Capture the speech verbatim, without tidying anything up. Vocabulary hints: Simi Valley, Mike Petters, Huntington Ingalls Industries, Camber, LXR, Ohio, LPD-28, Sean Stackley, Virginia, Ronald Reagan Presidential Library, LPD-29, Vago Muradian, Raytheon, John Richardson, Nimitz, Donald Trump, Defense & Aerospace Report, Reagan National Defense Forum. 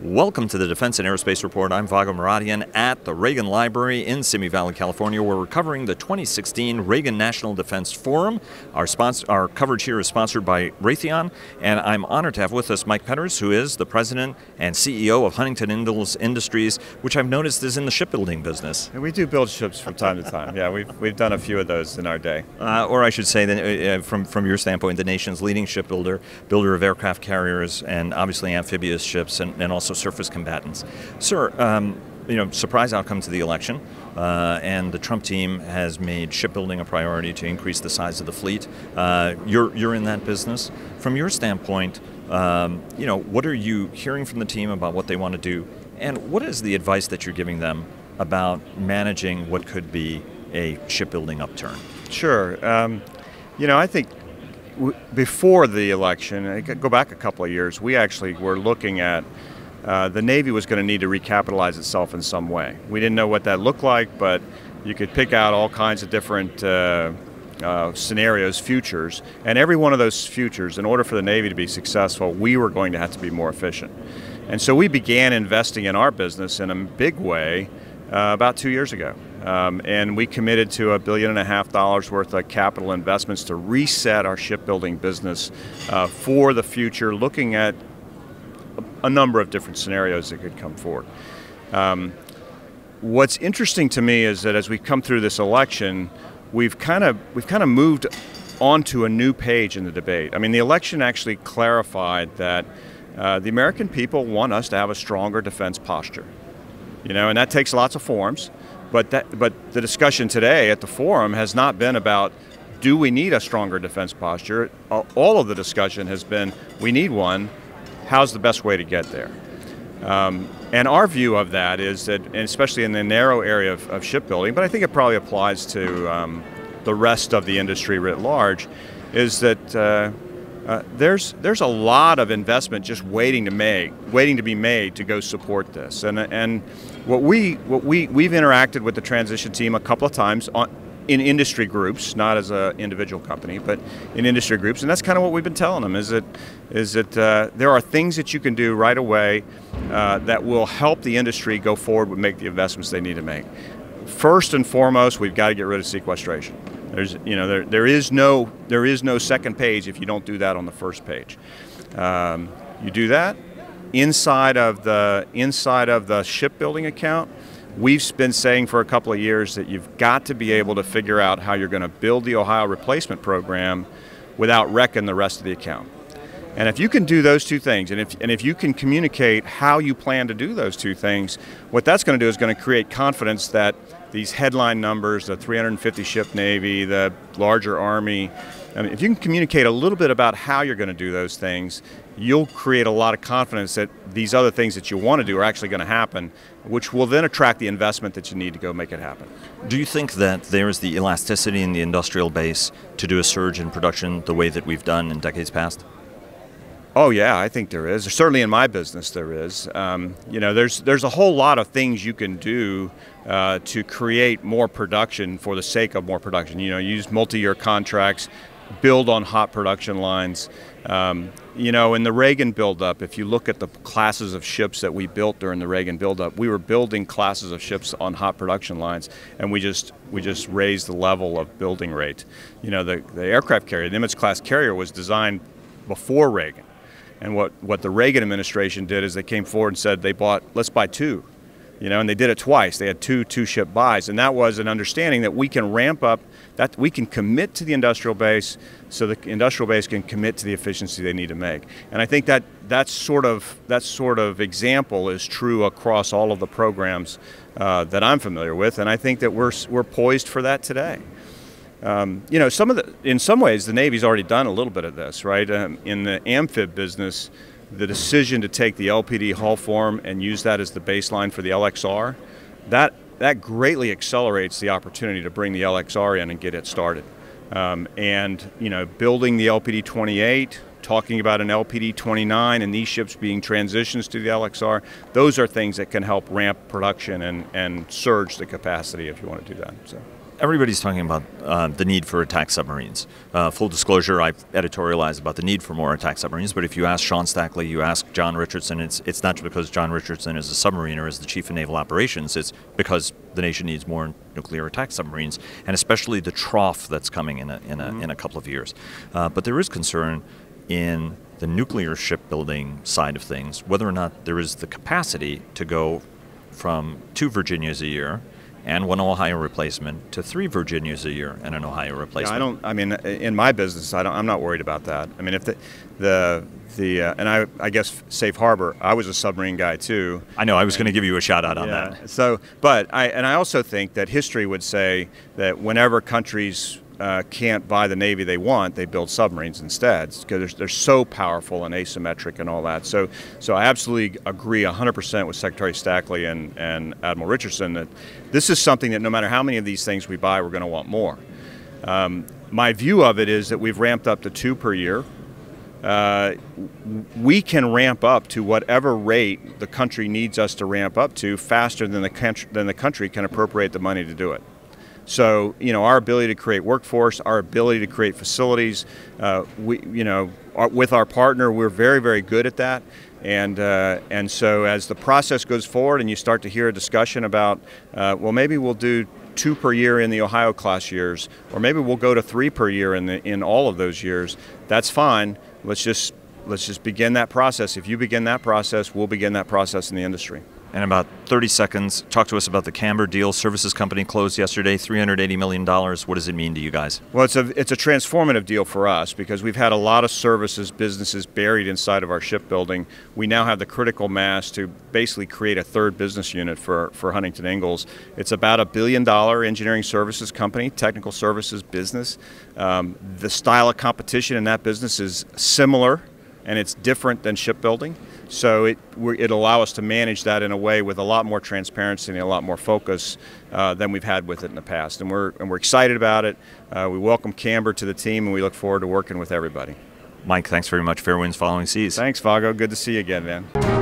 Welcome to the Defense and Aerospace Report. I'm Vago Muradian at the Reagan Library in Simi Valley, California. We're covering the twenty sixteen Reagan National Defense Forum. Our, sponsor, our coverage here is sponsored by Raytheon, and I'm honored to have with us Mike Petters, who is the president and C E O of Huntington Ingalls Industries, which I've noticed is in the shipbuilding business. And we do build ships from time to time. Yeah, we've, we've done a few of those in our day. Uh, or I should say, that, uh, from, from your standpoint, the nation's leading shipbuilder, builder of aircraft carriers, and obviously amphibious ships, and, and also So surface combatants. Sir, um, you know, surprise outcome to the election, uh, and the Trump team has made shipbuilding a priority to increase the size of the fleet. Uh, you're, you're in that business. From your standpoint, um, you know, what are you hearing from the team about what they want to do, and what is the advice that you're giving them about managing what could be a shipbuilding upturn? Sure. Um, you know, I think w before the election, I go back a couple of years, we actually were looking at Uh, the Navy was going to need to recapitalize itself in some way. We didn't know what that looked like, but you could pick out all kinds of different uh, uh, scenarios, futures, and every one of those futures, in order for the Navy to be successful, we were going to have to be more efficient. And so we began investing in our business in a big way uh, about two years ago. Um, and we committed to a billion and a half dollars worth of capital investments to reset our shipbuilding business uh, for the future, looking at a number of different scenarios that could come forward. Um, what's interesting to me is that as we come through this election, we've kind of we've kind of moved onto a new page in the debate. I mean, the election actually clarified that uh, the American people want us to have a stronger defense posture, you know, and that takes lots of forms. But that but the discussion today at the forum has not been about, do we need a stronger defense posture? All of the discussion has been, we need one. How's the best way to get there? Um, and our view of that is that, and especially in the narrow area of, of shipbuilding, but I think it probably applies to um, the rest of the industry writ large, is that uh, uh, there's there's a lot of investment just waiting to make, waiting to be made to go support this. And and what we what we we've interacted with the transition team a couple of times on, in industry groups, not as an individual company, but in industry groups, and that's kind of what we've been telling them, is that, is that uh, there are things that you can do right away uh, that will help the industry go forward and make the investments they need to make. First and foremost, we've got to get rid of sequestration. There's, you know, there, there, is no, there is no second page if you don't do that on the first page. Um, you do that, inside of the, inside of the shipbuilding account, we've been saying for a couple of years that you've got to be able to figure out how you're going to build the Ohio replacement program without wrecking the rest of the account. And if you can do those two things, and if, and if you can communicate how you plan to do those two things, what that's going to do is going to create confidence that these headline numbers, the three hundred fifty ship Navy, the larger Army, I mean, if you can communicate a little bit about how you're going to do those things, you'll create a lot of confidence that these other things that you want to do are actually going to happen, which will then attract the investment that you need to go make it happen. Do you think that there is the elasticity in the industrial base to do a surge in production the way that we've done in decades past? Oh yeah, I think there is. Certainly in my business there is. Um, you know, there's there's a whole lot of things you can do uh, to create more production for the sake of more production. You know, use multi-year contracts, build on hot production lines. Um, you know, in the Reagan buildup, if you look at the classes of ships that we built during the Reagan buildup, we were building classes of ships on hot production lines, and we just we just raised the level of building rate. You know, the the aircraft carrier, the Nimitz class carrier, was designed before Reagan. And what, what the Reagan administration did is they came forward and said they bought, let's buy two, you know, and they did it twice. They had two two-ship buys, and that was an understanding that we can ramp up, that we can commit to the industrial base so the industrial base can commit to the efficiency they need to make. And I think that that sort of, that sort of example is true across all of the programs uh, that I'm familiar with, and I think that we're, we're poised for that today. Um, you know, some of the, in some ways, the Navy's already done a little bit of this, right? Um, in the amphib business, the decision to take the L P D hull form and use that as the baseline for the L X R, that, that greatly accelerates the opportunity to bring the L X R in and get it started. Um, and, you know, building the L P D twenty-eight, talking about an L P D twenty-nine and these ships being transitions to the L X R, those are things that can help ramp production and, and surge the capacity if you want to do that. So. Everybody's talking about uh, the need for attack submarines. Uh, full disclosure, I've editorialized about the need for more attack submarines, but if you ask Sean Stackley, you ask John Richardson, it's, it's not because John Richardson is a submariner, is the chief of naval operations, it's because the nation needs more nuclear attack submarines, and especially the trough that's coming in a, in a, mm-hmm. in a couple of years. Uh, but there is concern in the nuclear shipbuilding side of things, whether or not there is the capacity to go from two Virginias a year and one Ohio replacement to three Virginias a year and an Ohio replacement. Yeah, I don't. I mean, in my business, I don't. I'm not worried about that. I mean, if the, the, the, uh, and I, I guess safe harbor. I was a submarine guy too. I know. I was going to give you a shout out on yeah, that. So, but I, and I also think that history would say that whenever countries uh, can't buy the Navy they want, they build submarines instead because they're, they're so powerful and asymmetric and all that. So, so I absolutely agree one hundred percent with Secretary Stackley and, and Admiral Richardson that this is something that no matter how many of these things we buy, we're going to want more. Um, my view of it is that we've ramped up to two per year. Uh, we can ramp up to whatever rate the country needs us to ramp up to faster than the country, than the country can appropriate the money to do it. So, you know, our ability to create workforce, our ability to create facilities, uh, we, you know, our, with our partner, we're very, very good at that. And, uh, and so as the process goes forward and you start to hear a discussion about, uh, well, maybe we'll do two per year in the Ohio class years, or maybe we'll go to three per year in, the, in all of those years, that's fine. Let's just, let's just begin that process. If you begin that process, we'll begin that process in the industry. In about thirty seconds, talk to us about the Camber deal. Services company closed yesterday, three hundred eighty million dollars. What does it mean to you guys? Well, it's a, it's a transformative deal for us because we've had a lot of services, businesses buried inside of our shipbuilding. We now have the critical mass to basically create a third business unit for, for Huntington Ingalls. It's about a billion dollar engineering services company, technical services business. Um, the style of competition in that business is similar and it's different than shipbuilding. So it, it'll allow us to manage that in a way with a lot more transparency and a lot more focus uh, than we've had with it in the past. And we're, and we're excited about it. Uh, we welcome Camber to the team and we look forward to working with everybody. Mike, thanks very much. Fair winds following seas. Thanks, Vago. Good to see you again, man.